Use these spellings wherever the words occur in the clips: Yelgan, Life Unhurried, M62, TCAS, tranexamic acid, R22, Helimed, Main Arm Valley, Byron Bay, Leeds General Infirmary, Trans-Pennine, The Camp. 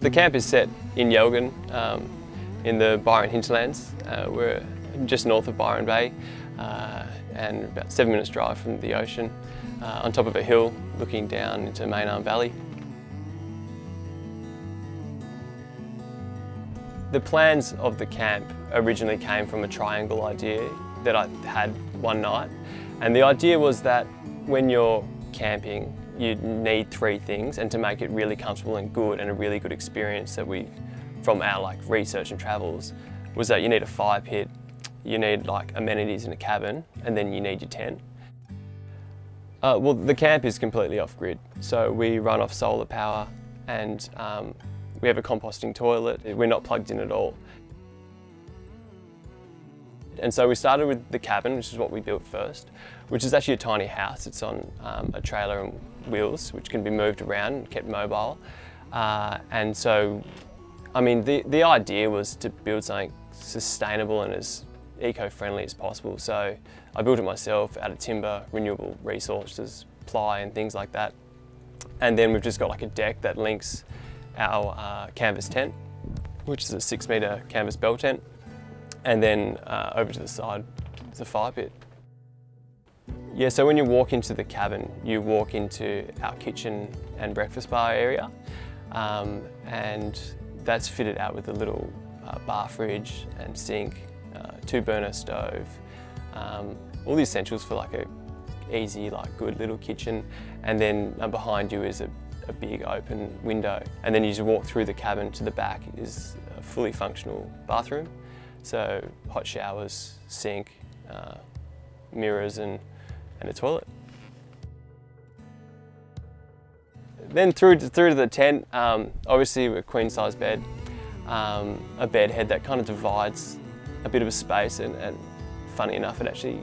The camp is set in Yelgan, in the Byron hinterlands. We're just north of Byron Bay and about 7 minutes drive from the ocean, on top of a hill looking down into Main Arm Valley. The plans of the camp originally came from a triangle idea that I had one night, and the idea was that when you're camping you need three things, and to make it really comfortable and good and a really good experience that we, from our research and travels, was that you need a fire pit, you need amenities in a cabin, and then you need your tent. Well, the camp is completely off-grid, so we run off solar power, and we have a composting toilet. We're not plugged in at all. And so we started with the cabin, which is what we built first, which is actually a tiny house. It's on a trailer and wheels, which can be moved around and kept mobile. And so, I mean, the idea was to build something sustainable and as eco-friendly as possible. So I built it myself out of timber, renewable resources, ply and things like that. And then we've just got a deck that links our canvas tent, which is a 6-metre canvas bell tent. And then over to the side is a fire pit. Yeah, so when you walk into the cabin, you walk into our kitchen and breakfast bar area. And that's fitted out with a little bar fridge and sink, 2-burner stove, all the essentials for a easy, good little kitchen. And then behind you is a big open window. And then you just walk through the cabin to the back is a fully functional bathroom. So hot showers, sink, mirrors and a toilet. Then through to the tent, obviously a queen-size bed, a bed head that kind of divides a bit of a space, and funny enough it actually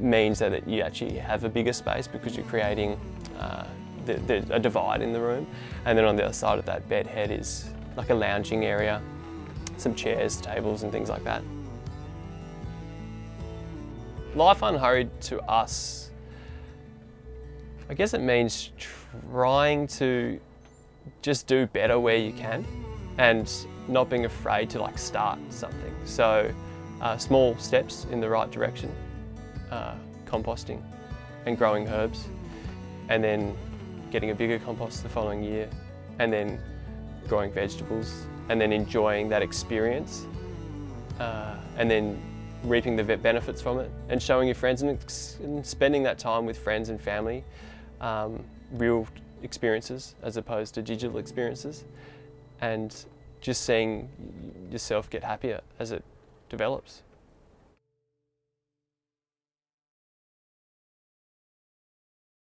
means that you actually have a bigger space because you're creating a divide in the room. And then on the other side of that bed head is a lounging area, some chairs, tables and things like that. Life Unhurried to us, I guess it means trying to just do better where you can and not being afraid to start something. So small steps in the right direction, composting and growing herbs, and then getting a bigger compost the following year, and then growing vegetables, and then enjoying that experience, and then reaping the benefits from it, and showing your friends, and spending that time with friends and family, real experiences as opposed to digital experiences, and just seeing yourself get happier as it develops.